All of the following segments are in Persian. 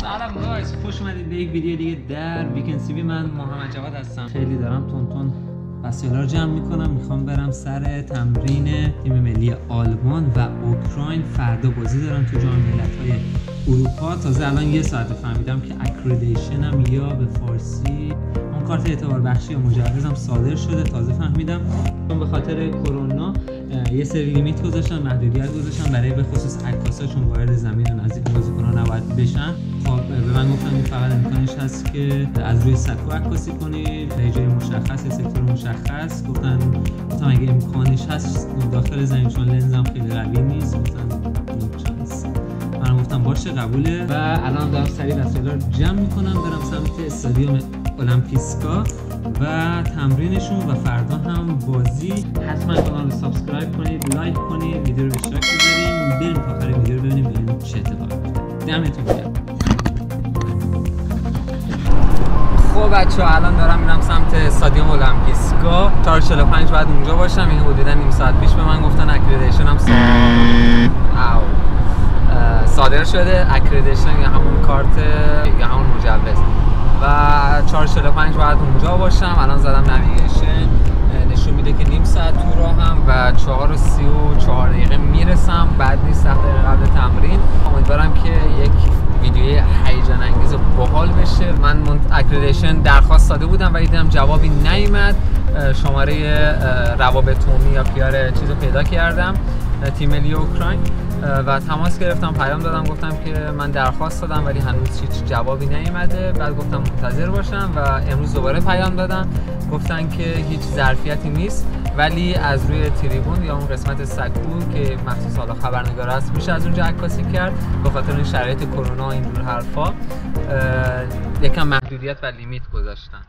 سلام گایز، خوش اومدید به یک ویدیو دیگه در ویکند سی وی. من محمد جواد هستم. خیلی دارم تونتون وسایل رو جمع میکنم، میخوام برم سر تمرین تیم ملی آلمان و اوکراین. فردا بازی دارم تو جام ملت های اروپا. تازه الان یه ساعت فهمیدم که اکریدیشنم یا به فارسی اون کارت اعتبار بخشی یا مجوزم صادر شده. تازه فهمیدم به خاطر کرونا یه سری لیمیت گذاشتن، محدودیت گذاشتن برای به خصوص عکاسا، چون وارد زمین و نزدیک بازیکن‌ها نباید بشن. خب به من گفتن فقط امکانش هست که از روی سکو عکاسی کنید، به جای مشخص یا سکتور مشخص. گفتن اگه امکانش هست داخل زمین، چون لنزم خیلی قوی نیست، مثلا من گفتم باشه قبوله. و الان دارم سریع وسایل رو جمع می‌کنم برم سمت استادیوم اولمپیسکا و تمرینشون و فردا هم بازی. حتما کانال رو سابسکرایب کنید، لایک کنید، ویدیو رو به اشتراک بذاریم. بریم تا آخر ویدیو رو ببینیم چه اتفاقی افتاده. دمتون گرم. خب بچه‌ها، الان دارم میرم سمت استادیوم اولمپیسکا. تا 45 بعد اونجا باشم. این حدوداً نیم ساعت پیش به من گفتن اکریدیشن هم صادر شده. اکریدیشن یا همون کارت یا همون مجوز. و 4:45 باید اونجا باشم. الان زدم نویگیشن، نشون میده که نیم ساعت تو راهم و 4:34 دقیقه میرسم. بعد نیست 7 دقیقه قبل تمرین. امیدوارم که یک ویدیوی هیجان انگیز و باحال بشه. من اکریدیشن درخواست داده بودم ولی دیدم جوابی نیومد. شماره روابط عمومی یا پیار چیزو پیدا کردم، تیم ملی اوکراین، و تماس گرفتم، پیام دادم، گفتم که من درخواست دادم ولی هنوز هیچ جوابی نیومده. بعد گفتم منتظر باشم و امروز دوباره پیام دادم، گفتن که هیچ ظرفیتی نیست ولی از روی تریبون یا اون قسمت سکو که مخصوص حالا خبرنگار است میشه از اونجا عکاسی کرد. به خاطر این شرایط کرونا اینجور حرفا یکم محدودیت و لیمیت گذاشتن.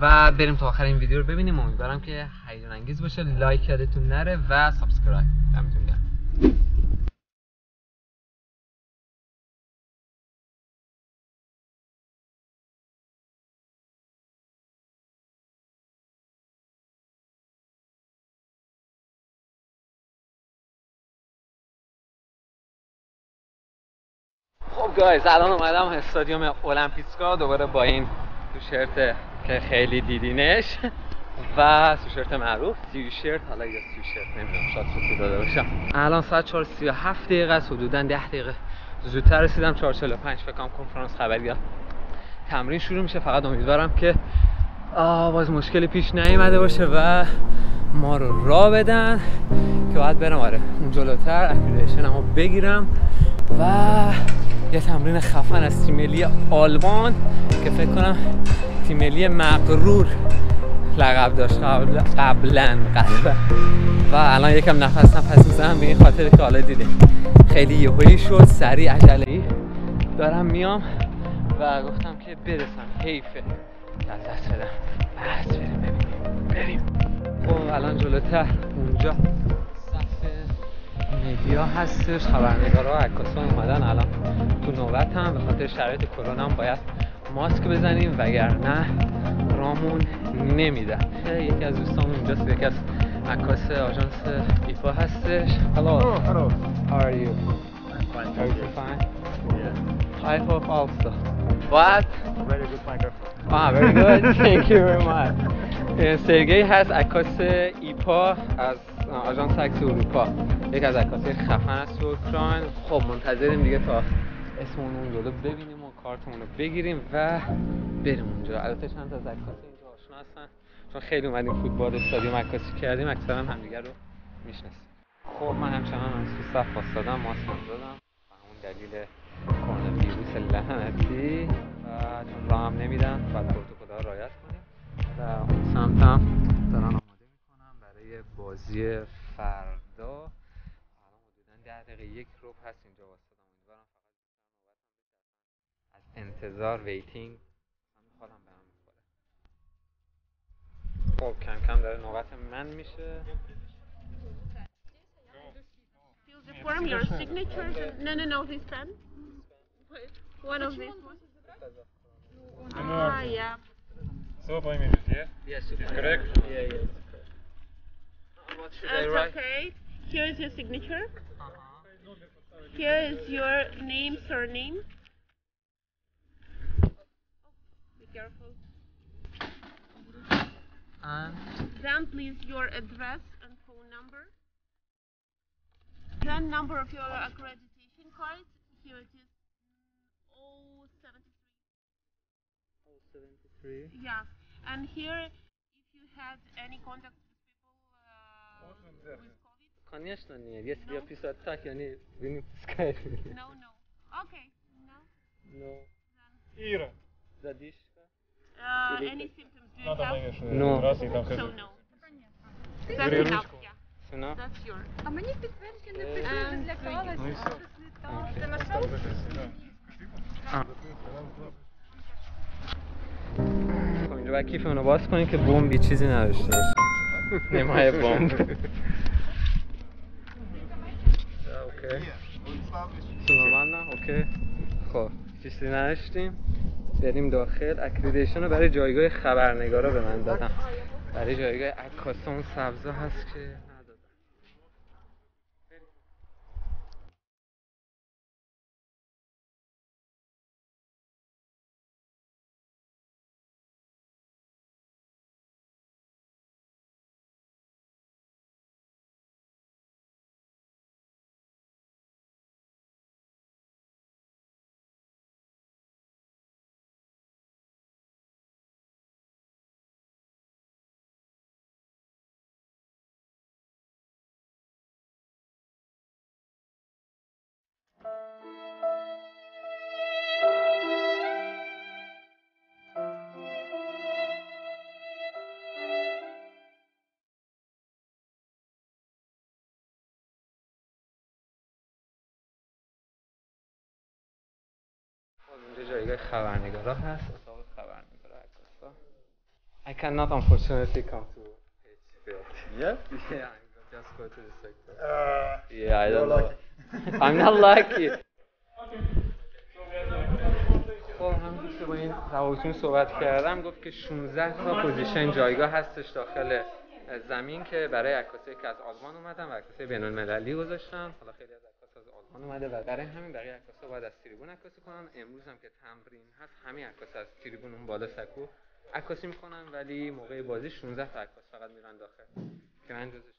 و بریم تا آخر این ویدیو رو ببینیم. امیدوارم که هیجان انگیز باشه. لایک یادتون نره و سابسکرایب. دمتون گرم. خب گایز، الان اومدم استادیوم اولمپیسکا دوباره با این سوشرت که خیلی دیدینش و سوشرت معروف، تیشرت، حالا یا سوشرت نمیدونم شاید سوشرت داده باشم. الان ساعت 4:37 است، حدوداً 10 دقیقه زودتر رسیدم. 4:45 فکر کنم کنفرانس خبری تمرین شروع میشه. فقط امیدوارم که باز مشکلی پیش نیامده باشه و ما رو راه بدن که باید برم اون جلوتر اکریدیشنمو بگیرم و یه تمرین خفن از تیم ملی آلمان که فکر کنم تیم ملی مغرور لقب داشت قبلا و الان یکم نفس میزنم به این خاطر که حالا دیده خیلی یهویی شد، سریع عجله‌ای دارم میام و گفتم که برسم، حیفه از دست بدم. بس بریم. خب الان جلوتر اونجا مدیا هستش، خبرنگارا و عکاسا اومدن. الان تو نوبت هم به خاطر شرایط کرونا هم باید ماسک بزنیم وگرنه رامون نمیدن. یکی از دوستامون اونجاست، یکی از عکاس آژانس ایپا هستش. Hello. Hello. How are you? I'm fine. Are you fine? Yeah. I hope also. What? Very good microphone. Ah, very good. Thank you very much. سرگی هست، عکاس ایپا از آژانس عکس اروپا. یک از عکاسای خفن است اوکراین. خب منتظریم دیگه تا اسممون اون جلو ببینیم و کارتمون رو بگیریم و بریم اونجا. البته چند تا از عکاسای اینجا آشنا هستن چون خیلی اومدیم فوتبال استادیوم عکاسی کردیم، اکثرا همدیگه رو میشناسیم. خب من همچنان تو صف واسادم، ماسک زدم و اون دلیل کرونا ویروس لعنتی و چون راه هم نمیدن باید پروتکل‌ها رعایت کنیم و اون سمتم دارن آماده میکنم برای بازی فردا. 10 دقیقه یک روب هست اینجا واسه دارم. امیدوارم فقط نوبت از انتظار ویتینگ من خودم به هم میخوره. خب کم کم داره نوبت من میشه. Here is your signature. Here is your name, surname. careful. And then please your address and phone number. Then number of your accreditation card. Here it is. 073. Yeah. And here, if you had any contact with people with COVID? Конечно нет. Если я писать так, они вы не пускаете. No, no. Okay. No. No. Ира. Задишка. Any symptoms do you have? No. So no. That's enough. Yeah. That's yours. А мені підтвердження не прийшли, злякалася. Ти знайшов? اینجا باید کیفمون رو باز کنیم که بمبی چیزی نداشته باشه. نیمه بمب. اوکی. سلامانه اوکی. خب چیزی نداشتیم. بریم داخل. اکریدیشن رو برای جایگاه خبرنگارا به من دادن. برای جایگاه عکاسان سبزا هست که اینجا جایگاه خبرنگارا هست، اتاق خبرنگارا عکاسا. I cannot unfortunately come to H-Field. Yeah? Yeah, I'm going to just go to the sector. Yeah, I don't know. I'm not lucky. خب همونطور که با این هواشون صحبت کردم گفت که 16 تا پوزیشن جایگاه هستش داخل زمین که برای عکاسایی که از آلمان اومدن و عکاسای بین‌المللی گذاشتن. حالا خیلی از آلمان اومده و برای همین بقیه عکاسا باید از تریبون عکاسی کنن. امروز هم که تمرین هست همین عکاسا از تریبون اون بالا سکو عکاسی میکنن، ولی موقع بازی 16 تا عکاس فقط میرن داخل که من جزشون،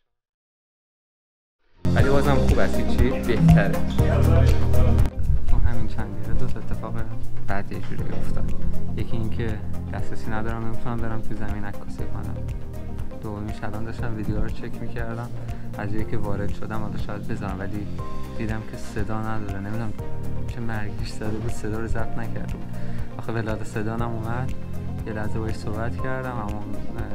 ولی بازم خوب است، چی بهتره. تو همین چند روز دو تا اتفاق بعد یه جوری افتاد. یکی اینکه دسترسی ندارم، نمیتونم برم تو زمین عکاسی کنم. دومیش الان داشتم ویدیو رو چک میکردم، از یکی که وارد شدم حالا شاید بزنم، ولی دیدم که صدا نداره. نمیدونم چه مرگش زده بود، صدا رو ضبط نکردم. آخه ولاد صدا هم اومد، یه لحظه باهاش صحبت کردم، اما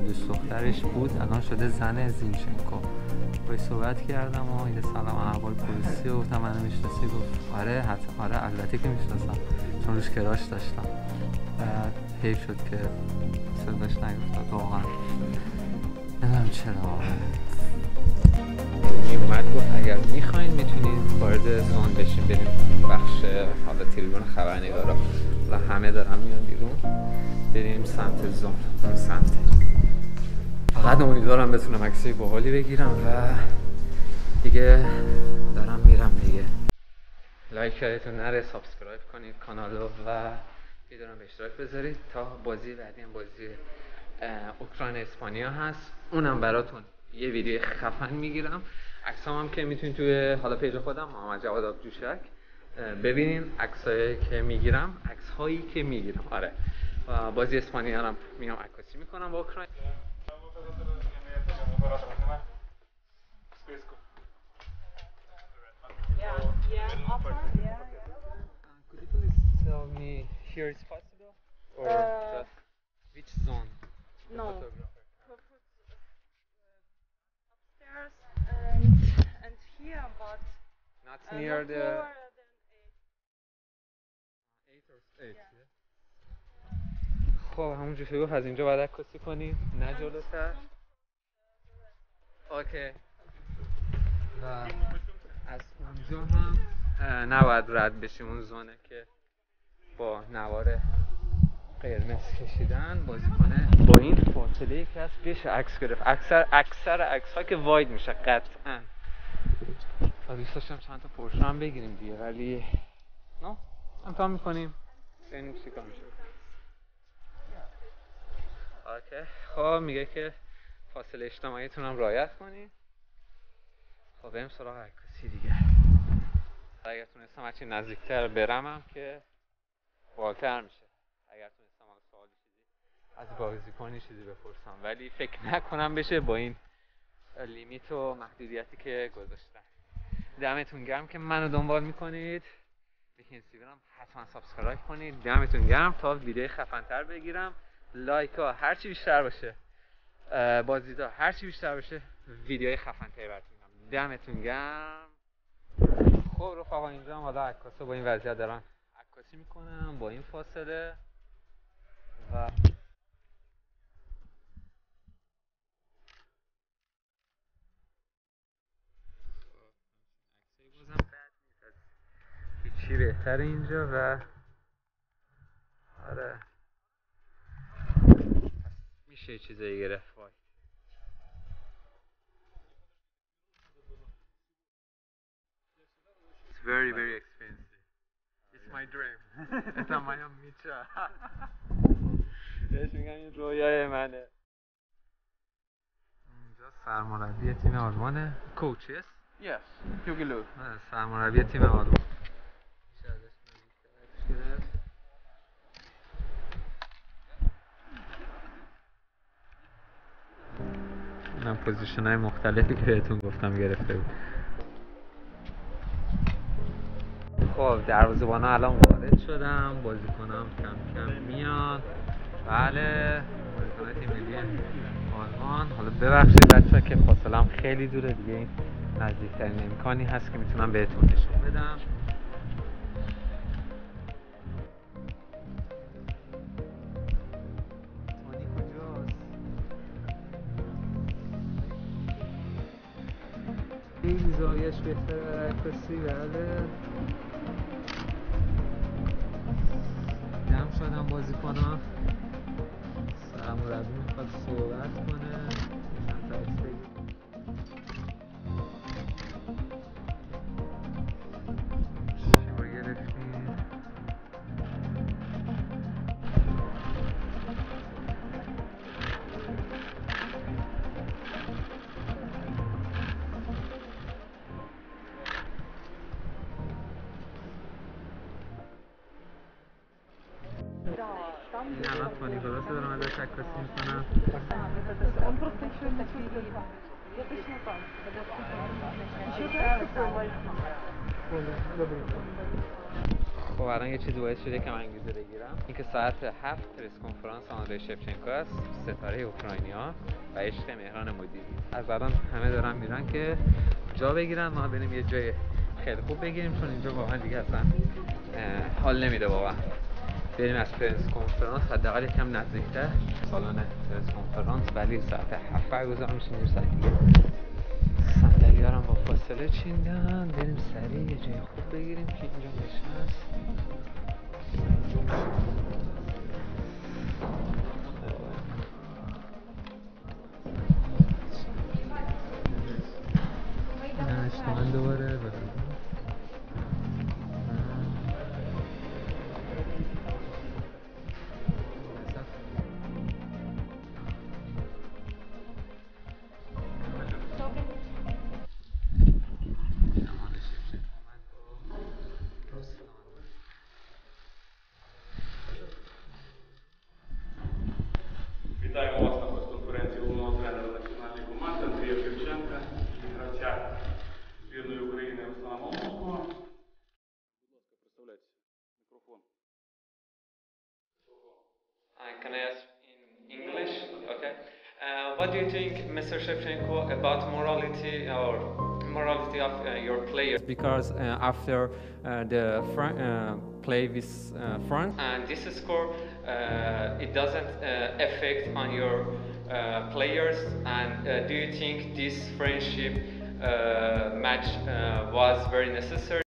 دوست دخترش بود، الان شده زن زینچنکو. باهاش صحبت کردم و یه سلام احوال پلیسی و گفتم منو میشناسی؟ گفت آره حتما، آره البته که میشناسم، چون روش کراش داشتم. بعد حیف شد که صداش نگفتم واقعا. نمیدونم چرا میومد گفت اگر میخواین میتونید وارد سان بشین بریم بخش حالا تریبون خبرنگارا. حالا همه دارن میان بیرون، بریم سمت زون، اون سمت. فقط امیدوارم بتونم عکسای باحالی بگیرم و دیگه دارم میرم دیگه. لایک یادتون نره، سابسکرایب کنید کانالو و ویدیو رو به اشتراک بذارید تا بازی بعدی. هم بازی اوکراین اسپانیا هست، اونم براتون یه ویدیو خفن میگیرم. عکسام هم که میتونید توی حالا پیج خودم محمد جواد آبجوشک ببینین، عکسایی که میگیرم، عکس‌هایی که میگیرم. آره بازی اسپانیا هم میام عکاسی میکنم با اوکراین. No. Upstairs and here, but not near the 8 or 8. خب همونجوری شروع از اینجا بعد عکاسی کنیم، نه جلوتر. اوکی. و از اونجا هم نباید رد بشیم، اون زونه که با نوار قرمز کشیدن بازیکنه با این فاصله که هست بشه عکس گرفت. اکثر عکس‌ها که واید میشه قطعاً. و دوست داشتم چند تا پرشن هم بگیریم دیگه، ولی امتحان میکنیم ببینیم چیکار میشه. مشترکه. خب میگه که فاصله اجتماعیتون هم رعایت کنید. خب بریم سراغ عکاسی دیگه. اگر تونستم هرچی نزدیکتر برمم که بالتر میشه. اگر تونستم حالا سوالی چیزی از بازیکن چیزی بپرسم، ولی فکر نکنم بشه با این لیمیت و محدودیتی که گذاشتن. دمتون گرم که منو دنبال میکنید. به اینستاگرام حتما سابسکرایب کنید. دمتون گرم. تا ویدیو خفن‌تر بگیرم، لایک ها هر چی بیشتر باشه، بازدیدها هر چی بیشتر باشه، ویدیوهای خفن‌تری براتون میام. دمتون گرم. خب رفقا اینجا حالا عکاسا با این وضعیت دارن عکاسی میکنم با این فاصله و چی بهتره اینجا و آره میشه چیزایی گرفت. وای It's very very expensive. It's my dream. اتا مایم میچا. بهش میگم این رویای منه. اینجا سرمربی تیم آلمانه. کوچیس؟ Yes. Jugilov. سرمربی تیم آلمان. من پوزیشن های مختلفی که بهتون گفتم گرفته بود. خب دروازه‌بان ها الان وارد شدم، بازیکن هم کم کم میاد. بله بازیکن تیم ملی آلمان. حالا ببخشید بچه‌ها که فاصله‌ام خیلی دوره، دیگه این نزدیکترین امکانی هست که میتونم بهتون نشون بدم. این زاویه‌اش بهتره عکاسی. بله جمع شدم بازیکن‌ها، سرمربی میخواد صحبت کنه. خب الان یه چیزی باعث شده که من انگیزه بگیرم، اینکه ساعت 7 پرس کنفرانس اندری شفچنکو است، ستاره اوکراینیا و عشق مهران مدیری. از الان همه دارن میرن که جا بگیرن، ما بریم یه جای خیلی خوب بگیریم، چون اینجا واقعا دیگه اصلا حال نمیده. واقعا بریم از پرس کنفرانس حداقل یکم نزدیکتر، سالن پرس کنفرانس، ولی ساعت 7 برگزار میشه. نیم ساعت صندلیارم با فاصله چیندن. بریم سریع یه جای خوب بگیریم که اینجا نشست. نشتمن دوباره بگیریم. Can I ask in English? Okay. What do you think, Mr. Shevchenko, about morality of your players? Because after the play with France, and this score, it doesn't affect on your players. And do you think this friendship match was very necessary?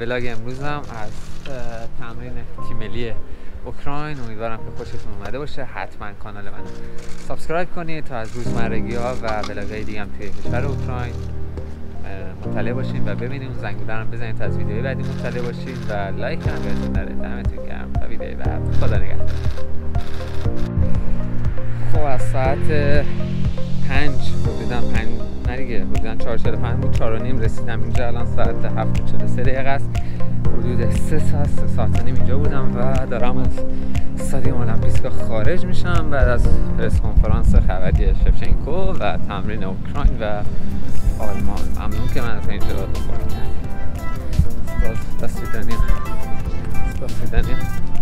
ولاگ امروز هم از تمرین تیم ملی اوکراین. امیدوارم که خوشتون اومده باشه. حتما کانال من سابسکرایب کنید تا از روزمرگی ها و ولاگ‌های دیگه هم توی کشور اوکراین مطلع باشین و ببینیم. زنگوله هم بزنید تا از ویدیوهای بعدی مطلع باشین و لایک هم بهتون نره. دمتون گرم تا ویدیوی بعد. خدا نگهدار. خب از ساعت 5 بودم 5 نریگه بودم 4:45 بود 4:30 رسیدم اینجا. الان ساعت 7:43 دقیقه است. حدود 3 ساعت و نیم اینجا بودم و دارم از استادیوم اولمپیسکا خارج میشم بعد از پرس کنفرانس خبری شفچنکو و تمرین اوکراین و آلمان. ممنون که من از اینجا دادم. دست دیدنیم